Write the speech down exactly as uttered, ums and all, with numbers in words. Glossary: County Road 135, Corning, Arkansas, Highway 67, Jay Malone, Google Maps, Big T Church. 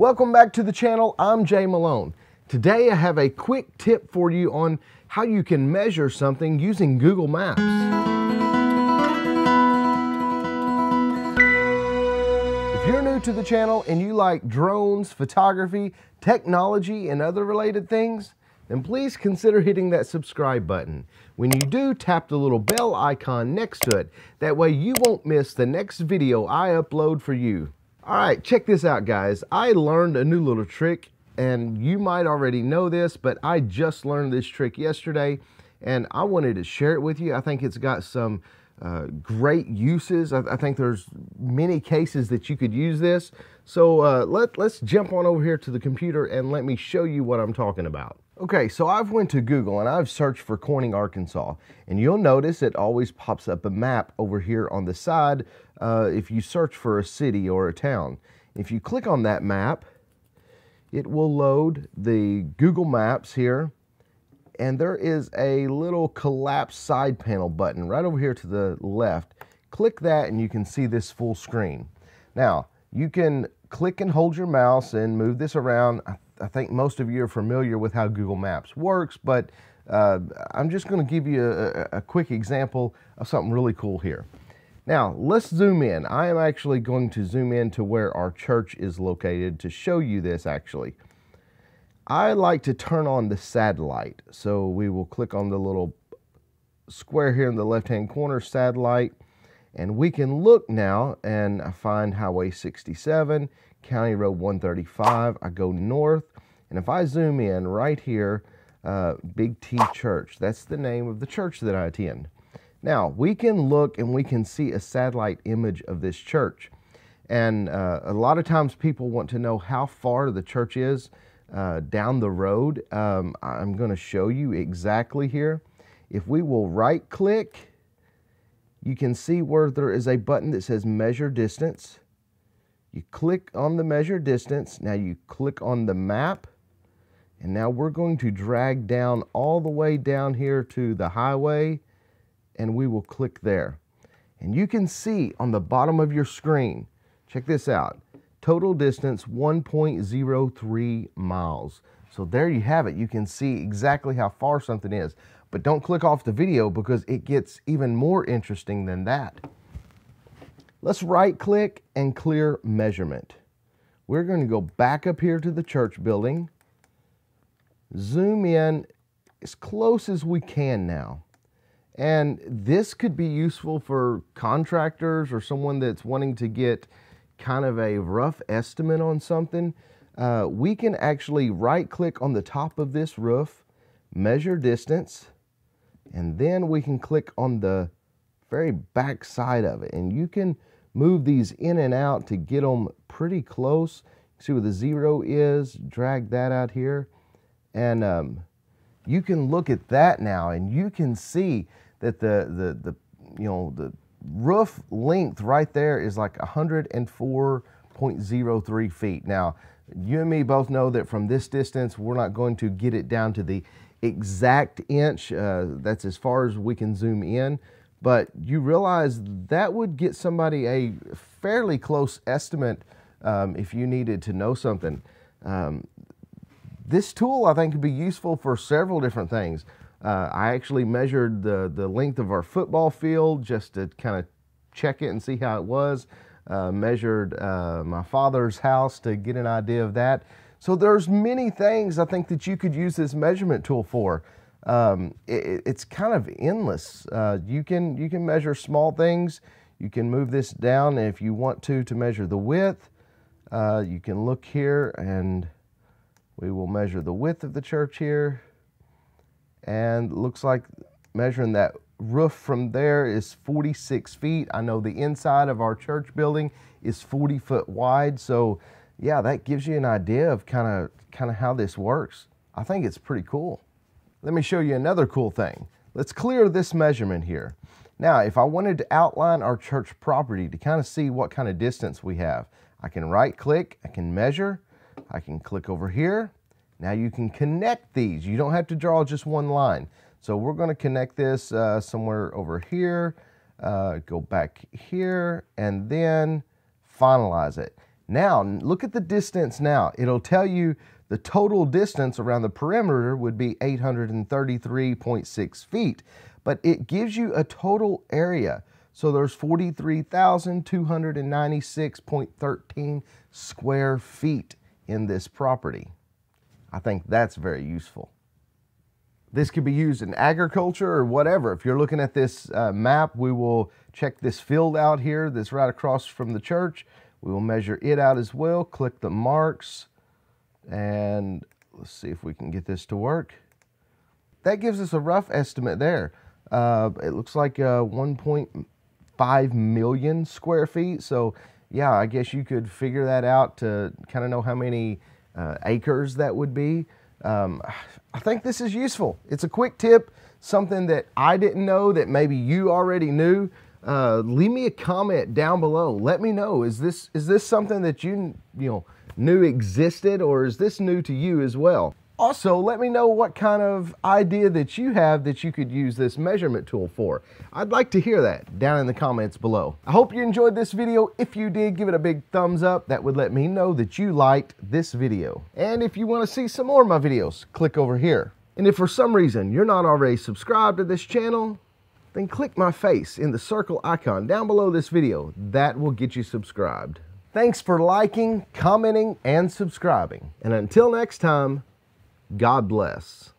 Welcome back to the channel. I'm Jay Malone. Today I have a quick tip for you on how you can measure something using Google Maps. If you're new to the channel and you like drones, photography, technology, and other related things, then please consider hitting that subscribe button. When you do, tap the little bell icon next to it. That way you won't miss the next video I upload for you. All right, check this out, guys. I learned a new little trick, and you might already know this, but I just learned this trick yesterday, and I wanted to share it with you. I think it's got some uh, great uses. I, I think there's many cases that you could use this. So uh, let, let's jump on over here to the computer and let me show you what I'm talking about. Okay, so I've went to Google and I've searched for Corning, Arkansas, and you'll notice it always pops up a map over here on the side. Uh, if you search for a city or a town, if you click on that map, it will load the Google Maps here, and there is a little collapse side panel button right over here to the left. Click that and you can see this full screen. Now, you can click and hold your mouse and move this around. I, I think most of you are familiar with how Google Maps works, but uh, I'm just going to give you a, a quick example of something really cool here. Now, let's zoom in. I am actually going to zoom in to where our church is located to show you this, actually. I like to turn on the satellite, so we will click on the little square here in the left-hand corner, satellite, and we can look now, and I find Highway sixty-seven, County Road one thirty-five. I go north, and if I zoom in right here, uh, Big T Church. That's the name of the church that I attend. Now, we can look and we can see a satellite image of this church. And uh, a lot of times people want to know how far the church is uh, down the road. Um, I'm going to show you exactly here. If we will right click, you can see where there is a button that says measure distance. You click on the measure distance. Now you click on the map. And now we're going to drag down all the way down here to the highway, and we will click there. And you can see on the bottom of your screen, check this out, total distance one point zero three miles. So there you have it. You can see exactly how far something is. But don't click off the video because it gets even more interesting than that. Let's right click and clear measurement. We're going to go back up here to the church building, zoom in as close as we can now. And this could be useful for contractors or someone that's wanting to get kind of a rough estimate on something. Uh, we can actually right-click on the top of this roof, measure distance, and then we can click on the very back side of it. And you can move these in and out to get them pretty close. See where the zero is, drag that out here. And um, you can look at that now, and you can see that the, the, the, you know, the roof length right there is like one hundred four point zero three feet. Now, you and me both know that from this distance, we're not going to get it down to the exact inch. Uh, that's as far as we can zoom in. But you realize that would get somebody a fairly close estimate um, if you needed to know something. Um, this tool, I think, could be useful for several different things. Uh, I actually measured the, the length of our football field just to kind of check it and see how it was. Uh, measured uh, my father's house to get an idea of that. So there's many things I think that you could use this measurement tool for. Um, it, it's kind of endless. Uh, you can, you can measure small things. You can move this down if you want to, to measure the width. Uh, you can look here and we will measure the width of the church here. And looks like measuring that roof from there is forty-six feet. I know the inside of our church building is forty foot wide. So yeah, that gives you an idea of kind of kind of how this works. I think it's pretty cool. Let me show you another cool thing. Let's clear this measurement here. Now, if I wanted to outline our church property to kind of see what kind of distance we have, I can right click, I can measure, I can click over here. Now you can connect these. You don't have to draw just one line. So we're going to connect this uh, somewhere over here, uh, go back here, and then finalize it. Now, look at the distance now. It'll tell you the total distance around the perimeter would be eight hundred thirty-three point six feet, but it gives you a total area. So there's forty-three thousand two hundred ninety-six point one three square feet in this property. I think that's very useful. This could be used in agriculture or whatever. If you're looking at this uh, map, we will check this field out here that's right across from the church. We will measure it out as well. Click the marks, and let's see if we can get this to work. That gives us a rough estimate there. Uh, it looks like uh, one point five million square feet. So yeah, I guess you could figure that out to kind of know how many uh, acres that would be. Um, I think this is useful. It's a quick tip, something that I didn't know that maybe you already knew. Uh, leave me a comment down below. Let me know, is this, is this something that you, you know, knew existed, or is this new to you as well? Also, let me know what kind of idea that you have that you could use this measurement tool for. I'd like to hear that down in the comments below. I hope you enjoyed this video. If you did, give it a big thumbs up. That would let me know that you liked this video. And if you want to see some more of my videos, click over here. And if for some reason you're not already subscribed to this channel, then click my face in the circle icon down below this video. That will get you subscribed. Thanks for liking, commenting, and subscribing. And until next time, God bless.